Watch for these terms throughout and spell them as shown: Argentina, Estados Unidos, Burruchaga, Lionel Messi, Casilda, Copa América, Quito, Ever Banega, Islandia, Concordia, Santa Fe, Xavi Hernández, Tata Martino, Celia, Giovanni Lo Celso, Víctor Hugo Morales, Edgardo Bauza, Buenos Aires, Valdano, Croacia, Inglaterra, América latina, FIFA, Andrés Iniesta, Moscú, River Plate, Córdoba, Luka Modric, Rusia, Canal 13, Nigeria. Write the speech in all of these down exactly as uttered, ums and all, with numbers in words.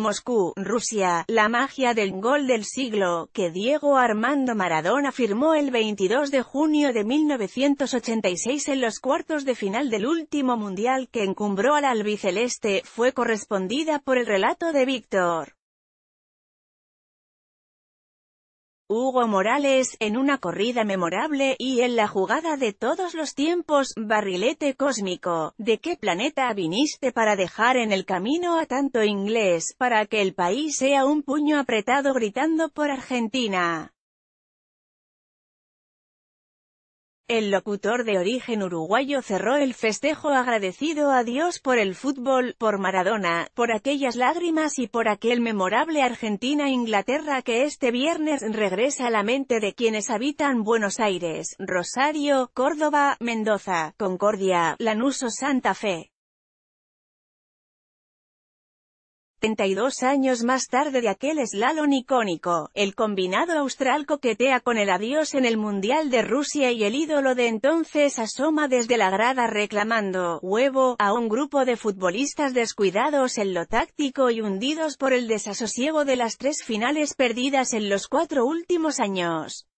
Moscú, Rusia, la magia del gol del siglo, que Diego Armando Maradona firmó el veintidós de junio de mil novecientos ochenta y seis en los cuartos de final del último mundial que encumbró al albiceleste, fue correspondida por el relato de Víctor Hugo Morales, en una corrida memorable, y en la jugada de todos los tiempos, barrilete cósmico, ¿de qué planeta viniste para dejar en el camino a tanto inglés, para que el país sea un puño apretado gritando por Argentina? El locutor de origen uruguayo cerró el festejo agradecido a Dios por el fútbol, por Maradona, por aquellas lágrimas y por aquel memorable Argentina-Inglaterra que este viernes regresa a la mente de quienes habitan Buenos Aires, Rosario, Córdoba, Mendoza, Concordia, Lanús o Santa Fe. setenta y dos años más tarde de aquel slalom icónico, el combinado austral coquetea con el adiós en el Mundial de Rusia y el ídolo de entonces asoma desde la grada reclamando «huevo» a un grupo de futbolistas descuidados en lo táctico y hundidos por el desasosiego de las tres finales perdidas en los cuatro últimos años.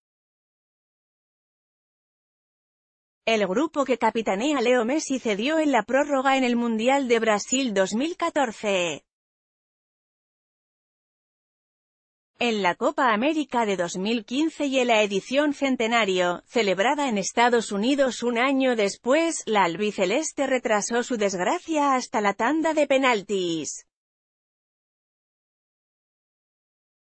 El grupo que capitanea Leo Messi cedió en la prórroga en el Mundial de Brasil dos mil catorce. En la Copa América de dos mil quince y en la edición centenario, celebrada en Estados Unidos un año después, la albiceleste retrasó su desgracia hasta la tanda de penaltis.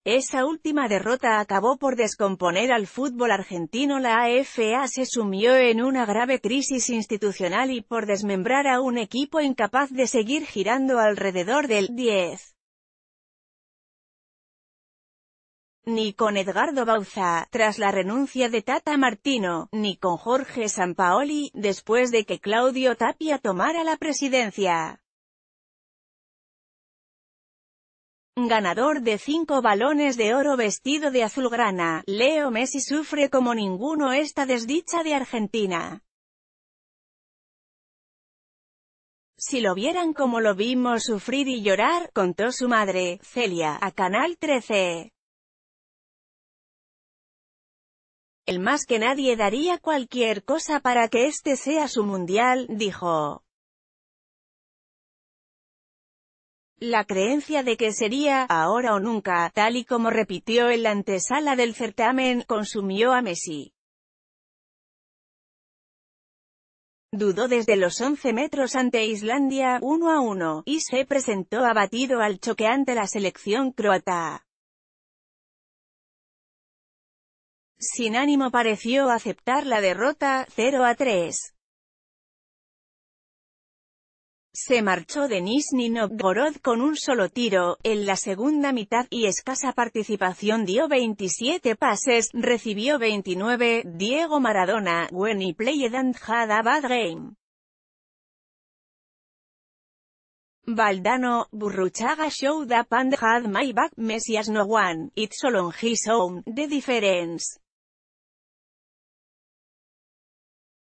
Esa última derrota acabó por descomponer al fútbol argentino. La A F A se sumió en una grave crisis institucional y por desmembrar a un equipo incapaz de seguir girando alrededor del diez. Ni con Edgardo Bauza, tras la renuncia de Tata Martino, ni con Jorge Sampaoli, después de que Claudio Tapia tomara la presidencia. Ganador de cinco balones de oro vestido de azulgrana, Leo Messi sufre como ninguno esta desdicha de Argentina. Si lo vieran como lo vimos sufrir y llorar, contó su madre, Celia, a Canal trece. El más que nadie daría cualquier cosa para que este sea su mundial, dijo. La creencia de que sería, ahora o nunca, tal y como repitió en la antesala del certamen, consumió a Messi. Dudó desde los once metros ante Islandia, uno a uno, y se presentó abatido al choque ante la selección croata. Sin ánimo pareció aceptar la derrota, cero a tres. Se marchó de Nizhny Novgorod con un solo tiro, en la segunda mitad, y escasa participación dio veintisiete pases, recibió veintinueve, Diego Maradona, when he played and had a bad game. Valdano, Burruchaga showed up and had my back, Messi has no one, it's all on his own, the difference.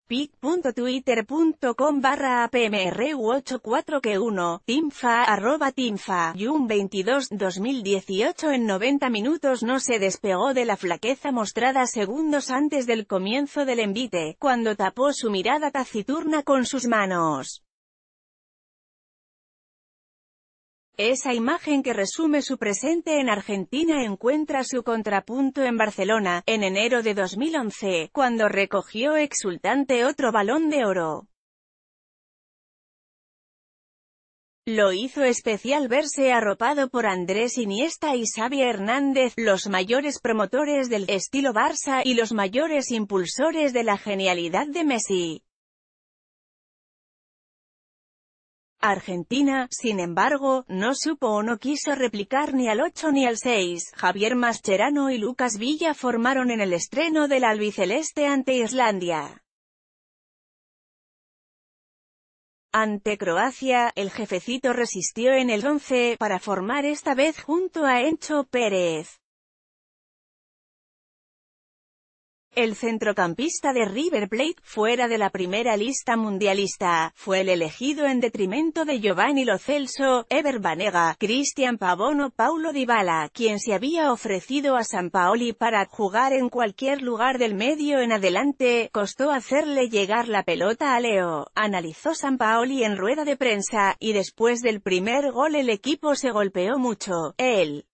pic.twitter.com barra apmru841, timfa, arroba timfa, June veintidós, dos mil dieciocho. En noventa minutos no se despegó de la flaqueza mostrada segundos antes del comienzo del envite, cuando tapó su mirada taciturna con sus manos. Esa imagen que resume su presente en Argentina encuentra su contrapunto en Barcelona, en enero de dos mil once, cuando recogió exultante otro balón de oro. Lo hizo especial verse arropado por Andrés Iniesta y Xavi Hernández, los mayores promotores del estilo Barça y los mayores impulsores de la genialidad de Messi. Argentina, sin embargo, no supo o no quiso replicar ni al ocho ni al seis. Javier Mascherano y Lucas Villa formaron en el estreno del albiceleste ante Islandia. Ante Croacia, el jefecito resistió en el once, para formar esta vez junto a Encho Pérez. El centrocampista de River Plate, fuera de la primera lista mundialista, fue el elegido en detrimento de Giovanni Lo Celso, Ever Banega, Cristian Pavón o Paulo Dybala, quien se había ofrecido a Sampaoli para jugar en cualquier lugar del medio en adelante. Costó hacerle llegar la pelota a Leo, analizó Sampaoli en rueda de prensa, y después del primer gol el equipo se golpeó mucho. Él.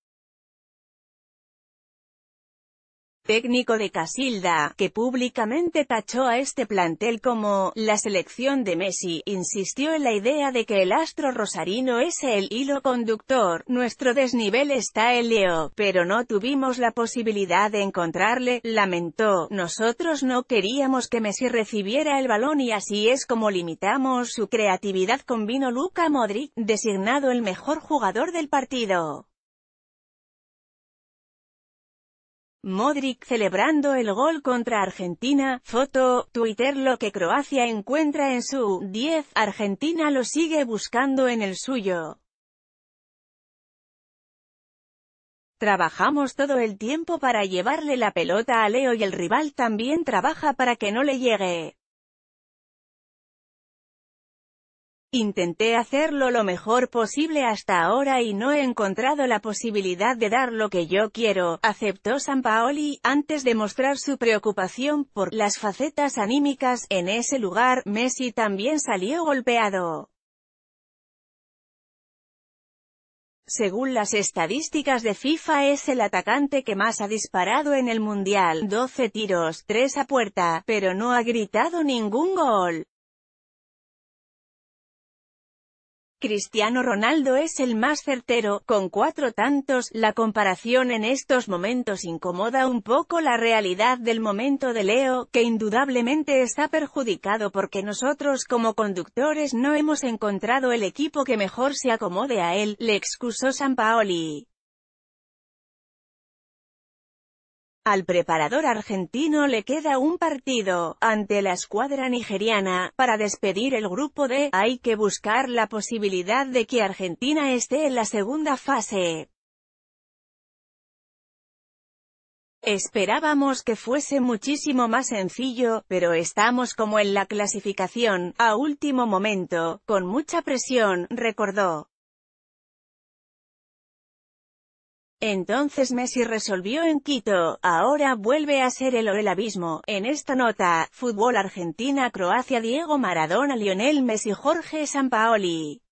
Técnico de Casilda, que públicamente tachó a este plantel como «la selección de Messi», insistió en la idea de que el astro rosarino es el hilo conductor. Nuestro desnivel está en Leo, pero no tuvimos la posibilidad de encontrarle, lamentó. Nosotros no queríamos que Messi recibiera el balón y así es como limitamos su creatividad, convino Luka Modric, designado el mejor jugador del partido. Modric celebrando el gol contra Argentina, foto, Twitter. Lo que Croacia encuentra en su diez, Argentina lo sigue buscando en el suyo. Trabajamos todo el tiempo para llevarle la pelota a Leo y el rival también trabaja para que no le llegue. Intenté hacerlo lo mejor posible hasta ahora y no he encontrado la posibilidad de dar lo que yo quiero, aceptó Sampaoli, antes de mostrar su preocupación por las facetas anímicas. En ese lugar, Messi también salió golpeado. Según las estadísticas de FIFA es el atacante que más ha disparado en el Mundial, doce tiros, tres a puerta, pero no ha gritado ningún gol. Cristiano Ronaldo es el más certero, con cuatro tantos. La comparación en estos momentos incomoda un poco la realidad del momento de Leo, que indudablemente está perjudicado porque nosotros como conductores no hemos encontrado el equipo que mejor se acomode a él, le excusó Sampaoli. Al preparador argentino le queda un partido, ante la escuadra nigeriana, para despedir el grupo D. Hay que buscar la posibilidad de que Argentina esté en la segunda fase. Esperábamos que fuese muchísimo más sencillo, pero estamos como en la clasificación, a último momento, con mucha presión, recordó. Entonces Messi resolvió en Quito, ahora vuelve a ser el o el abismo. En esta nota, fútbol Argentina-Croacia, Diego Maradona, Lionel Messi, Jorge Sampaoli.